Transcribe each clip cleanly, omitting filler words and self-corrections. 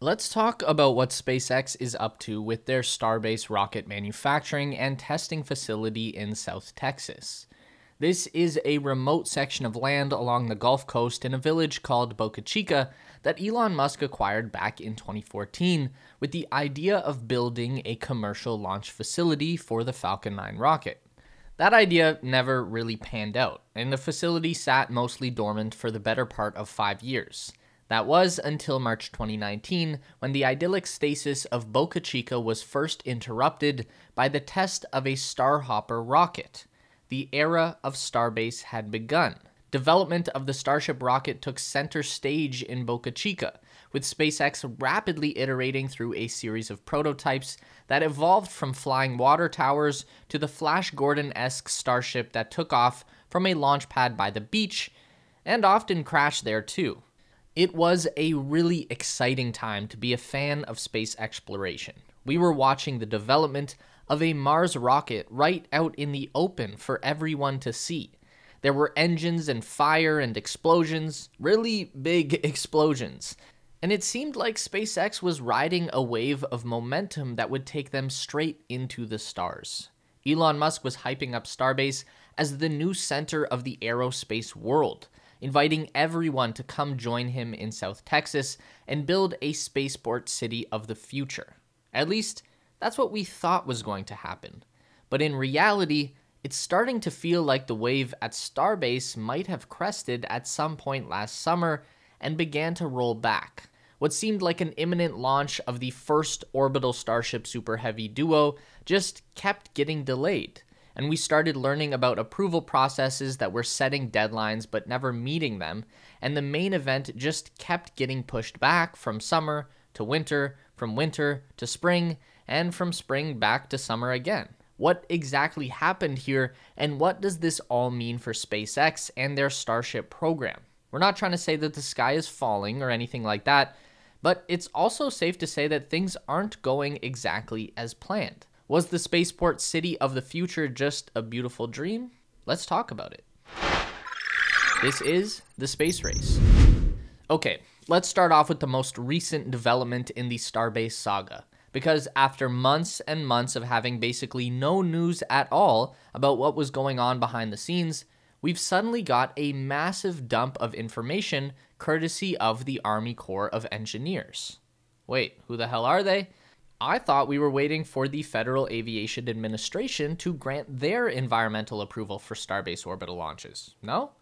Let's talk about what SpaceX is up to with their Starbase rocket manufacturing and testing facility in South Texas. This is a remote section of land along the Gulf Coast in a village called Boca Chica that Elon Musk acquired back in 2014 with the idea of building a commercial launch facility for the Falcon 9 rocket. That idea never really panned out, and the facility sat mostly dormant for the better part of 5 years. That was until March 2019, when the idyllic stasis of Boca Chica was first interrupted by the test of a Starhopper rocket. The era of Starbase had begun. Development of the Starship rocket took center stage in Boca Chica, with SpaceX rapidly iterating through a series of prototypes that evolved from flying water towers to the Flash Gordon-esque Starship that took off from a launch pad by the beach, and often crashed there too. It was a really exciting time to be a fan of space exploration. We were watching the development of a Mars rocket right out in the open for everyone to see. There were engines and fire and explosions, really big explosions. And it seemed like SpaceX was riding a wave of momentum that would take them straight into the stars. Elon Musk was hyping up Starbase as the new center of the aerospace world, inviting everyone to come join him in South Texas and build a spaceport city of the future. At least, that's what we thought was going to happen. But in reality, it's starting to feel like the wave at Starbase might have crested at some point last summer and began to roll back. What seemed like an imminent launch of the first orbital Starship Super Heavy duo just kept getting delayed, and we started learning about approval processes that were setting deadlines but never meeting them, and the main event just kept getting pushed back from summer to winter, from winter to spring, and from spring back to summer again. What exactly happened here, and what does this all mean for SpaceX and their Starship program? We're not trying to say that the sky is falling or anything like that, but it's also safe to say that things aren't going exactly as planned. Was the spaceport city of the future just a beautiful dream? Let's talk about it. This is the space race. Okay, let's start off with the most recent development in the Starbase saga, because after months and months of having basically no news at all about what was going on behind the scenes, we've suddenly got a massive dump of information courtesy of the Army Corps of Engineers. Wait, who the hell are they? I thought we were waiting for the Federal Aviation Administration to grant their environmental approval for Starbase orbital launches. No?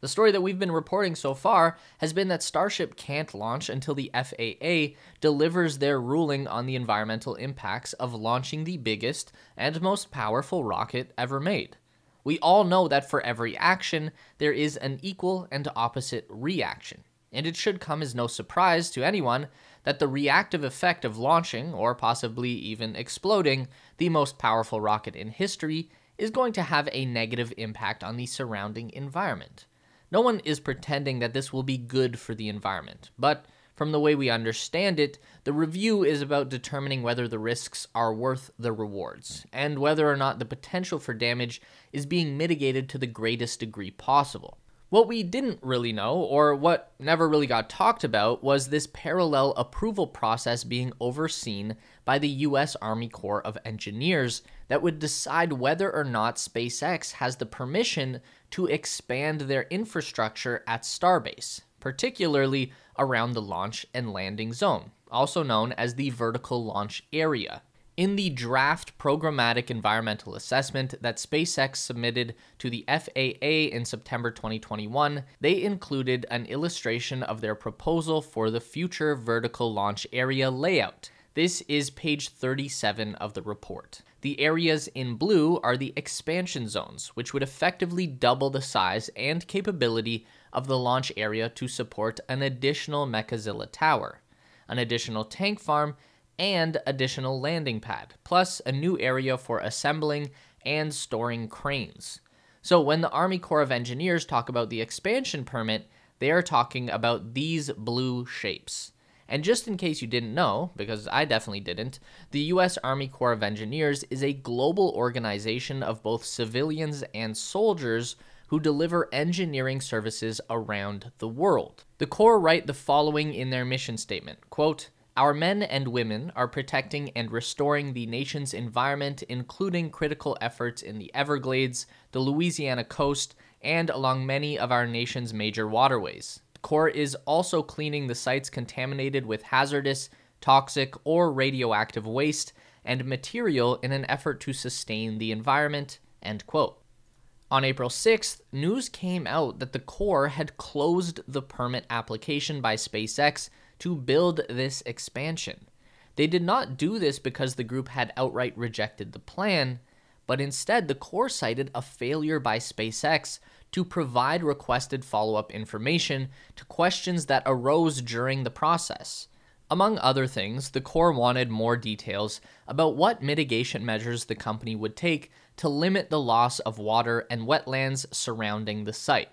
The story that we've been reporting so far has been that Starship can't launch until the FAA delivers their ruling on the environmental impacts of launching the biggest and most powerful rocket ever made. We all know that for every action, there is an equal and opposite reaction. And it should come as no surprise to anyone that the reactive effect of launching, or possibly even exploding, the most powerful rocket in history is going to have a negative impact on the surrounding environment. No one is pretending that this will be good for the environment, but from the way we understand it, the review is about determining whether the risks are worth the rewards, and whether or not the potential for damage is being mitigated to the greatest degree possible. What we didn't really know, or what never really got talked about, was this parallel approval process being overseen by the US Army Corps of Engineers that would decide whether or not SpaceX has the permission to expand their infrastructure at Starbase, particularly around the launch and landing zone, also known as the vertical launch area. In the draft programmatic environmental assessment that SpaceX submitted to the FAA in September 2021, they included an illustration of their proposal for the future vertical launch area layout. This is page 37 of the report. The areas in blue are the expansion zones, which would effectively double the size and capability of the launch area to support an additional Mechazilla tower, an additional tank farm, and additional landing pad, plus a new area for assembling and storing cranes. So when the Army Corps of Engineers talk about the expansion permit, they are talking about these blue shapes. And just in case you didn't know, because I definitely didn't, the US Army Corps of Engineers is a global organization of both civilians and soldiers who deliver engineering services around the world. The Corps write the following in their mission statement, quote, Our men and women are protecting and restoring the nation's environment, including critical efforts in the Everglades, the Louisiana coast, and along many of our nation's major waterways. The Corps is also cleaning the sites contaminated with hazardous, toxic, or radioactive waste and material in an effort to sustain the environment, end quote. On April 6th, news came out that the Corps had closed the permit application by SpaceX to build this expansion. They did not do this because the group had outright rejected the plan, but instead the Corps cited a failure by SpaceX to provide requested follow-up information to questions that arose during the process. Among other things, the Corps wanted more details about what mitigation measures the company would take to limit the loss of water and wetlands surrounding the site.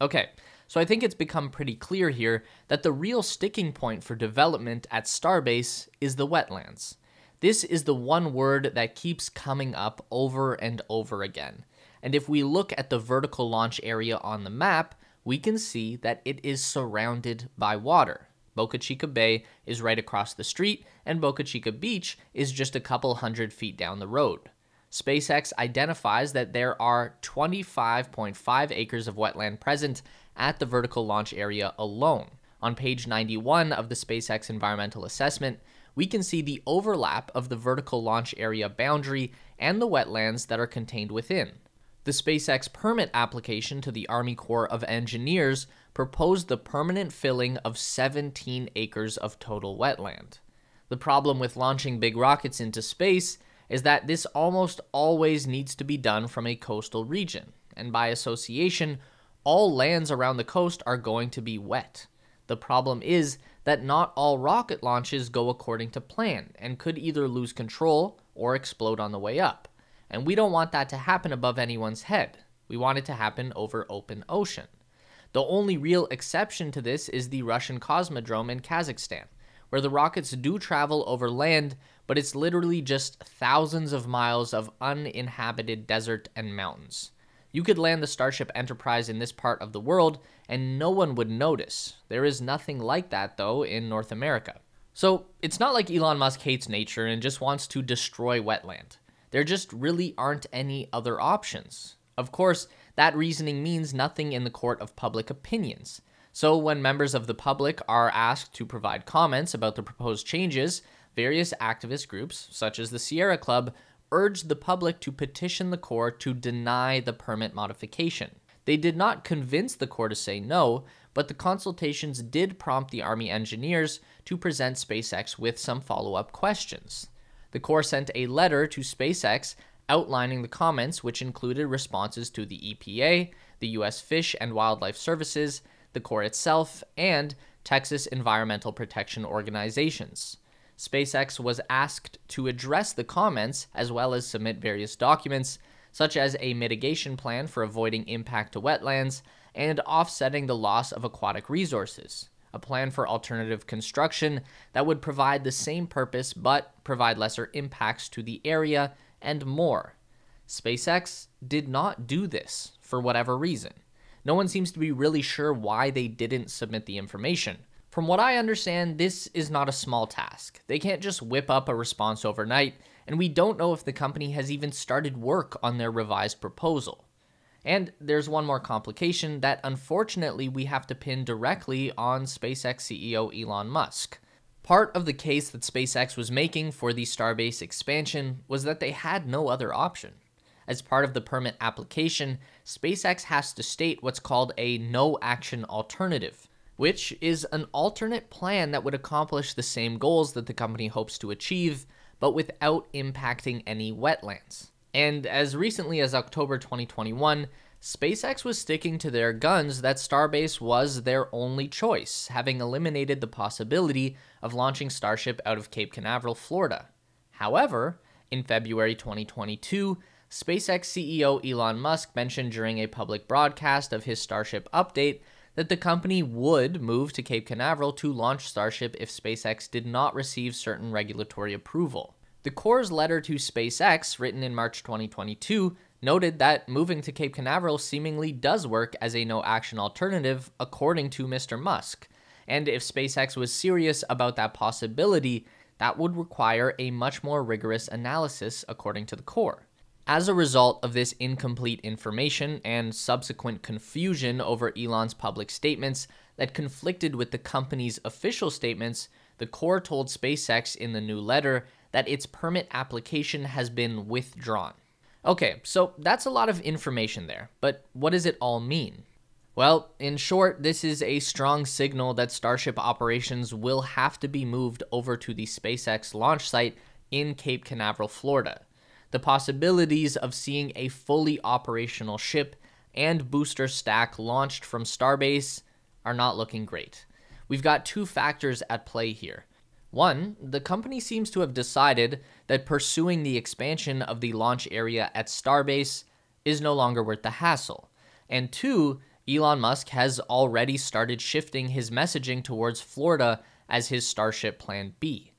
Okay. So I think it's become pretty clear here that the real sticking point for development at Starbase is the wetlands. This is the one word that keeps coming up over and over again. And if we look at the vertical launch area on the map, we can see that it is surrounded by water. Boca Chica Bay is right across the street, and Boca Chica Beach is just a couple hundred feet down the road. SpaceX identifies that there are 25.5 acres of wetland present at the vertical launch area alone. On page 91 of the SpaceX environmental assessment, we can see the overlap of the vertical launch area boundary and the wetlands that are contained within. The SpaceX permit application to the Army Corps of Engineers proposed the permanent filling of 17 acres of total wetland. The problem with launching big rockets into space is that this almost always needs to be done from a coastal region, and by association, all lands around the coast are going to be wet. The problem is that not all rocket launches go according to plan and could either lose control or explode on the way up. And we don't want that to happen above anyone's head. We want it to happen over open ocean. The only real exception to this is the Russian Cosmodrome in Kazakhstan, where the rockets do travel over land, but it's literally just thousands of miles of uninhabited desert and mountains. You could land the Starship Enterprise in this part of the world, and no one would notice. There is nothing like that, though, in North America. So it's not like Elon Musk hates nature and just wants to destroy wetland. There just really aren't any other options. Of course, that reasoning means nothing in the court of public opinions. So when members of the public are asked to provide comments about the proposed changes, various activist groups, such as the Sierra Club, urged the public to petition the Corps to deny the permit modification. They did not convince the Corps to say no, but the consultations did prompt the Army engineers to present SpaceX with some follow-up questions. The Corps sent a letter to SpaceX outlining the comments, which included responses to the EPA, the US Fish and Wildlife Services, the Corps itself, and Texas environmental protection organizations. SpaceX was asked to address the comments as well as submit various documents, such as a mitigation plan for avoiding impact to wetlands and offsetting the loss of aquatic resources, a plan for alternative construction that would provide the same purpose but provide lesser impacts to the area, and more. SpaceX did not do this for whatever reason. No one seems to be really sure why they didn't submit the information. From what I understand, this is not a small task. They can't just whip up a response overnight, and we don't know if the company has even started work on their revised proposal. And there's one more complication that unfortunately we have to pin directly on SpaceX CEO Elon Musk. Part of the case that SpaceX was making for the Starbase expansion was that they had no other option. As part of the permit application, SpaceX has to state what's called a no-action alternative, which is an alternate plan that would accomplish the same goals that the company hopes to achieve, but without impacting any wetlands. And as recently as October 2021, SpaceX was sticking to their guns that Starbase was their only choice, having eliminated the possibility of launching Starship out of Cape Canaveral, Florida. However, in February 2022, SpaceX CEO Elon Musk mentioned during a public broadcast of his Starship update that the company would move to Cape Canaveral to launch Starship if SpaceX did not receive certain regulatory approval. The Corps' letter to SpaceX, written in March 2022, noted that moving to Cape Canaveral seemingly does work as a no-action alternative, according to Mr. Musk, And if SpaceX was serious about that possibility, that would require a much more rigorous analysis, according to the Corps. As a result of this incomplete information and subsequent confusion over Elon's public statements that conflicted with the company's official statements, the Corps told SpaceX in the new letter that its permit application has been withdrawn. Okay, so that's a lot of information there, but what does it all mean? Well, in short, this is a strong signal that Starship operations will have to be moved over to the SpaceX launch site in Cape Canaveral, Florida. The possibilities of seeing a fully operational ship and booster stack launched from Starbase are not looking great. We've got two factors at play here. One, the company seems to have decided that pursuing the expansion of the launch area at Starbase is no longer worth the hassle. And two, Elon Musk has already started shifting his messaging towards Florida as his Starship plan B.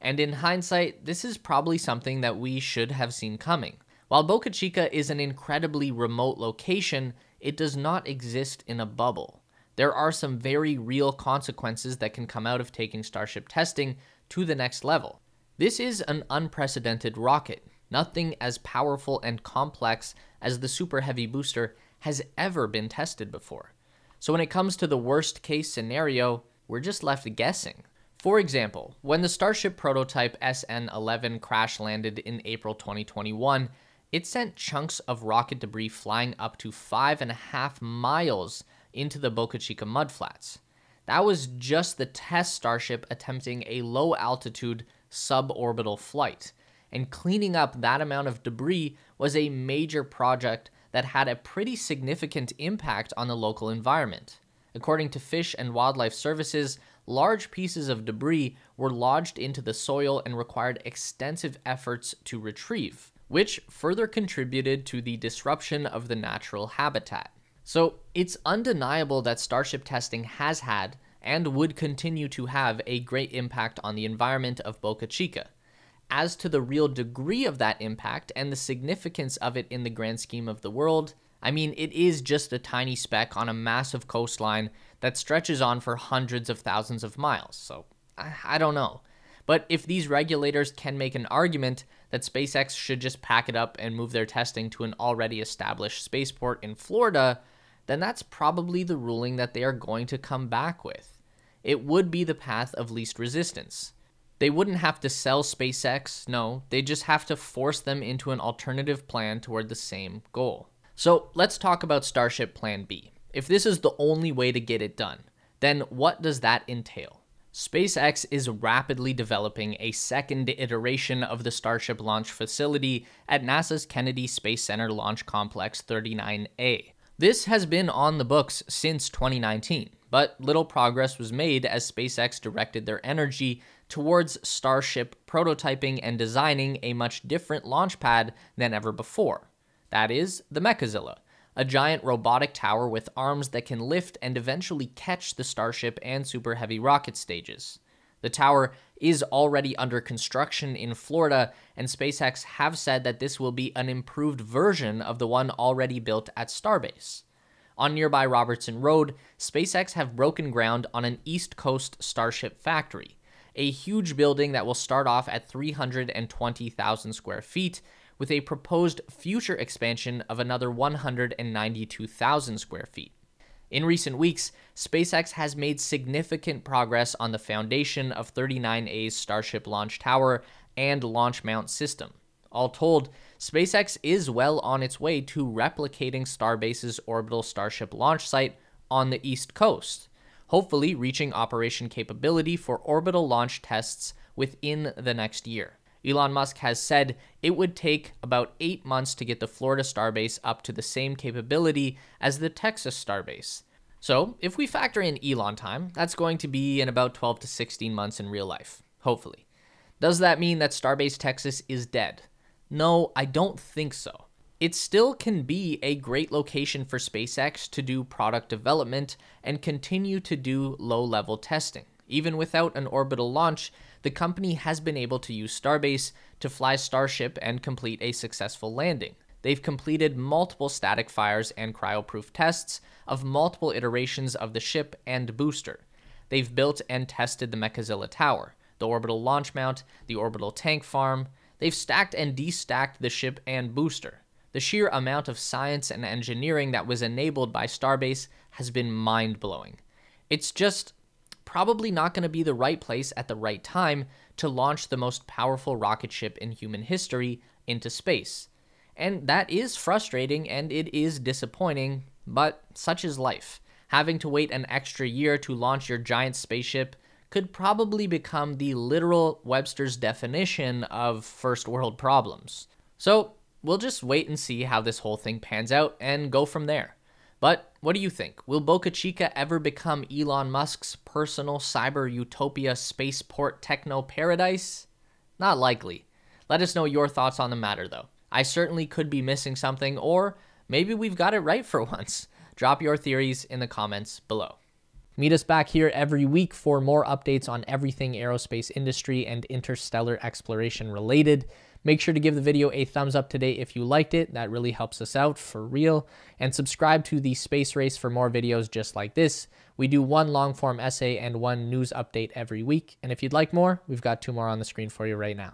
And in hindsight, this is probably something that we should have seen coming. While Boca Chica is an incredibly remote location, it does not exist in a bubble. There are some very real consequences that can come out of taking Starship testing to the next level. This is an unprecedented rocket. Nothing as powerful and complex as the Super Heavy booster has ever been tested before. So when it comes to the worst case scenario, we're just left guessing. For example, when the Starship prototype SN11 crash landed in April 2021, it sent chunks of rocket debris flying up to 5.5 miles into the Boca Chica mudflats. That was just the test Starship attempting a low-altitude suborbital flight, and cleaning up that amount of debris was a major project that had a pretty significant impact on the local environment. According to Fish and Wildlife Services, large pieces of debris were lodged into the soil and required extensive efforts to retrieve, which further contributed to the disruption of the natural habitat. So it's undeniable that Starship testing has had and would continue to have a great impact on the environment of Boca Chica. As to the real degree of that impact and the significance of it in the grand scheme of the world, I mean, it is just a tiny speck on a massive coastline that stretches on for hundreds of thousands of miles, so I don't know. But if these regulators can make an argument that SpaceX should just pack it up and move their testing to an already established spaceport in Florida, then that's probably the ruling that they are going to come back with. It would be the path of least resistance. They wouldn't have to sell SpaceX, no, they just have to force them into an alternative plan toward the same goal. So let's talk about Starship Plan B. If this is the only way to get it done, then what does that entail? SpaceX is rapidly developing a second iteration of the Starship launch facility at NASA's Kennedy Space Center Launch Complex 39A. This has been on the books since 2019, but little progress was made as SpaceX directed their energy towards Starship prototyping and designing a much different launch pad than ever before. That is the Mechazilla, a giant robotic tower with arms that can lift and eventually catch the Starship and Super Heavy rocket stages. The tower is already under construction in Florida, and SpaceX have said that this will be an improved version of the one already built at Starbase. On nearby Robertson Road, SpaceX have broken ground on an East Coast Starship factory, a huge building that will start off at 320,000 square feet, with a proposed future expansion of another 192,000 square feet. In recent weeks, SpaceX has made significant progress on the foundation of 39A's Starship launch tower and launch mount system. All told, SpaceX is well on its way to replicating Starbase's orbital Starship launch site on the East Coast, hopefully reaching operation capability for orbital launch tests within the next year. Elon Musk has said it would take about 8 months to get the Florida Starbase up to the same capability as the Texas Starbase. So if we factor in Elon time, that's going to be in about 12 to 16 months in real life, hopefully. Does that mean that Starbase Texas is dead? No, I don't think so. It still can be a great location for SpaceX to do product development and continue to do low-level testing. Even without an orbital launch, the company has been able to use Starbase to fly Starship and complete a successful landing. They've completed multiple static fires and cryoproof tests of multiple iterations of the ship and booster. they've built and tested the Mechazilla Tower, the orbital launch mount, the orbital tank farm. They've stacked and destacked the ship and booster. The sheer amount of science and engineering that was enabled by Starbase has been mind-blowing. It's just probably not going to be the right place at the right time to launch the most powerful rocket ship in human history into space. And that is frustrating and it is disappointing, but such is life. Having to wait an extra year to launch your giant spaceship could probably become the literal Webster's definition of first world problems. So we'll just wait and see how this whole thing pans out and go from there. But what do you think? Will Boca Chica ever become Elon Musk's personal cyber utopia spaceport techno paradise? Not likely. Let us know your thoughts on the matter though. I certainly could be missing something, or maybe we've got it right for once. Drop your theories in the comments below. Meet us back here every week for more updates on everything aerospace industry and interstellar exploration related. Make sure to give the video a thumbs up today if you liked it. That really helps us out, for real. And subscribe to The Space Race for more videos just like this. We do one long-form essay and one news update every week. And if you'd like more, we've got two more on the screen for you right now.